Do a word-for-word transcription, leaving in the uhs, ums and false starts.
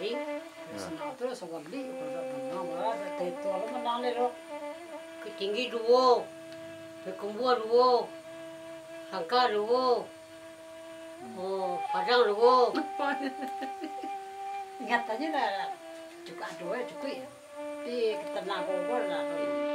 hari senator sewaktu kalau menang malah itu kalau menang lelok ketinggi dua, berkumpul dua, sangka dua, oh padang dua. Ingat aja lah, juga dua juga ya. Di ketenangan orang.